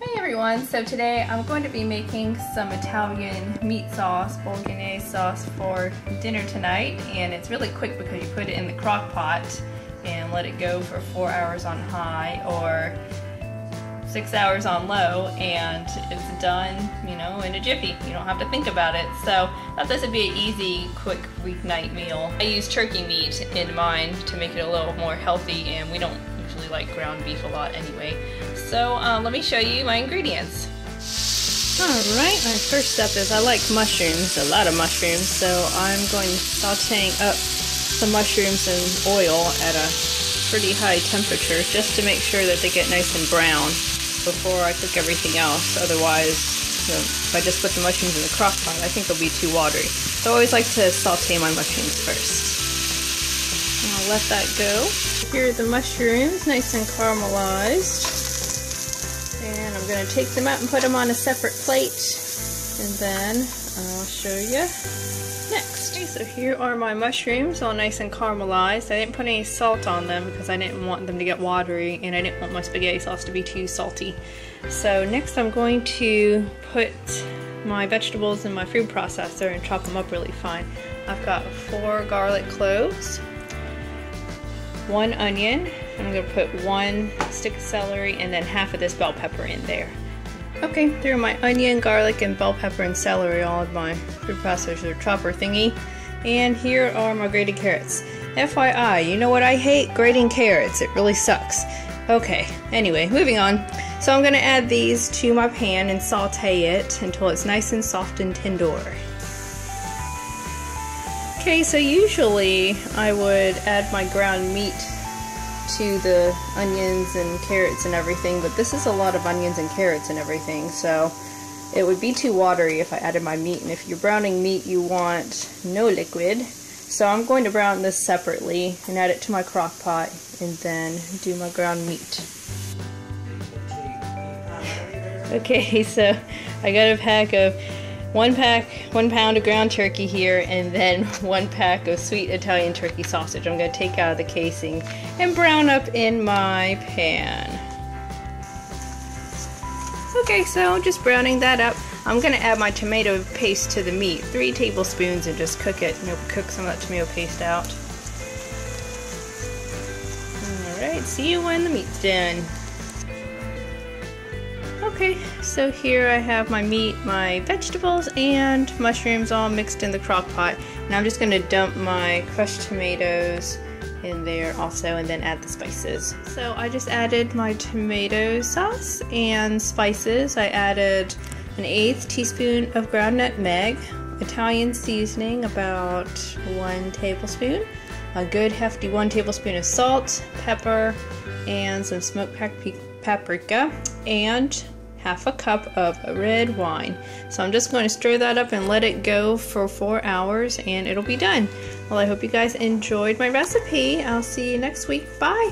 Hey everyone, so today I'm going to be making some Italian meat sauce, Bolognese sauce for dinner tonight, and it's really quick because you put it in the crock pot and let it go for 4 hours on high or 6 hours on low and it's done, you know, in a jiffy. You don't have to think about it. So I thought this would be an easy, quick weeknight meal. I use turkey meat in mine to make it a little more healthy, and we don't usually like ground beef a lot anyway. So let me show you my ingredients. Alright, my first step is I like mushrooms, a lot of mushrooms, so I'm going sauteing up some mushrooms in oil at a pretty high temperature just to make sure that they get nice and brown before I cook everything else. Otherwise, you know, if I just put the mushrooms in the crock pot, I think they'll be too watery. So I always like to saute my mushrooms first. I'll let that go. Here are the mushrooms, nice and caramelized. And I'm going to take them out and put them on a separate plate. And then I'll show you next. Okay, so here are my mushrooms, all nice and caramelized. I didn't put any salt on them because I didn't want them to get watery and I didn't want my spaghetti sauce to be too salty. So next I'm going to put my vegetables in my food processor and chop them up really fine. I've got 4 garlic cloves, 1 onion, I'm going to put 1 stick of celery and then half of this bell pepper in there. Okay, threw my onion, garlic, and bell pepper and celery all in my food processor chopper thingy. And here are my grated carrots. FYI, you know what I hate? Grating carrots. It really sucks. Okay, anyway, moving on. So I'm going to add these to my pan and saute it until it's nice and soft and tender. Okay, so usually I would add my ground meat to the onions and carrots and everything, but this is a lot of onions and carrots and everything, so it would be too watery if I added my meat. And if you're browning meat, you want no liquid. So I'm going to brown this separately and add it to my crock pot and then do my ground meat. Okay, so I got a pack of 1 pound of ground turkey here, and then 1 pack of sweet Italian turkey sausage. I'm going to take out of the casing and brown up in my pan. Okay, so just browning that up. I'm going to add my tomato paste to the meat, 3 tablespoons, and just cook it. And cook some of that tomato paste out. Alright, see you when the meat's done. Okay, so here I have my meat, my vegetables, and mushrooms all mixed in the crock pot. And I'm just going to dump my crushed tomatoes in there also and then add the spices. So I just added my tomato sauce and spices. I added an 1/8 teaspoon of ground nutmeg, Italian seasoning about 1 tablespoon, a good hefty 1 tablespoon of salt, pepper, and some smoked paprika, and half a cup of red wine. So I'm just going to stir that up and let it go for 4 hours and it'll be done. Well, I hope you guys enjoyed my recipe. I'll see you next week. Bye!